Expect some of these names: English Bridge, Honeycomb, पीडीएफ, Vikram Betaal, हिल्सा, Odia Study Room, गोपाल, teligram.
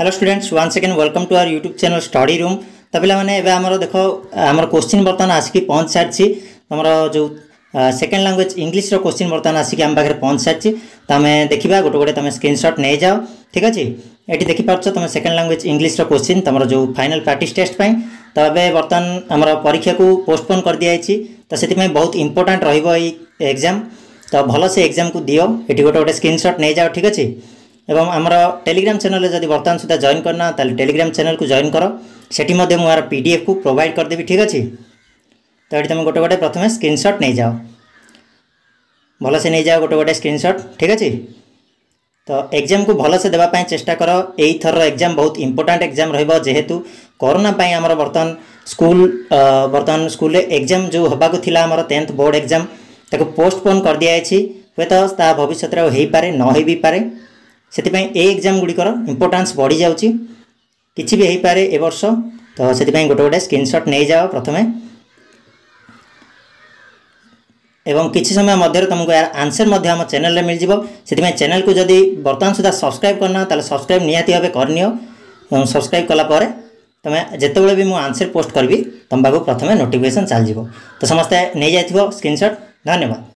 Hello students one second welcome to our YouTube channel study room. तपिला मैंने आमर देख आम क्वेश्चन बर्तमान आसिक पहुँच सारी तुम जो सेकेंड लैंग्वेज इंग्लिश रो क्वेश्चन बर्तमान आसिक आम पाखे पहुँच सारी। तो आम देखा गोटे गोटे तुम स्क्रीनशॉट नहीं जाओ, ठीक अच्छे। ये देखिपार तुम सेकेंड लैंग्वेज इंग्लिश रो क्वेश्चन तुम जो फाइनल प्रैक्टिस टेस्ट पाई। तो ये बर्तमान आमर परीक्षा को पोस्टपोन कर दिखाई, तो से बहुत इंपोर्टाट रही एग्जाम। तो भल से एग्जाम को दियो, ये गोटे गोटे स्क्रीनशॉट नहीं जाओ, ठीक अच्छे। एवं आमर टेलीग्राम चैनल जब बर्तमान सुधा जॉइन करना ताले टेलीग्राम चैनल को जॉइन कर, सेठी मधे मुझे पीडीएफ को प्रोवाइड करदेवि, ठीक अच्छे। तो ये तुम गोटे गोटे प्रथम स्क्रीनशॉट नहीं जाओ, भल से नहीं जाओ गोटे गोटे स्क्रीनशॉट, ठीक अच्छे। तो एग्जाम को भल से देवाई चेष्टा कर। एथर एग्जाम बहुत इंपोर्टाट एग्जाम रहेतु कोरोना आमर बर्तमान स्कूल एग्जाम जो होगा आमर टेन्थ बोर्ड एग्जाम ताको पोस्टपोन कर दिखाई। हे तो भविष्य में हो पारे न भी पारे, से एग्जाम गुड़िकर इंपोर्टान्स बढ़ी जाऊँगी, किसी भी हो पारे ए वर्ष। तो से गोटे गोटे स्क्रीनशॉट नहीं जाओ प्रथमे, एवं किसी समय मध्य तुमको यार आंसर मध्य हम चैनल मिल जाव। से चैनल को जदि बर्तमान सुधा सब्सक्राइब करना ताले सब्सक्राइब निहाती भावे करनियो। सब्सक्राइब कला परे तुम्हें जितेबाला भी मुझे आंसर पोस्ट करी तुम पाक प्रथम नोटिफिकेशन चल। तो समस्ते नहीं जाइए स्क्रीनशॉट। धन्यवाद।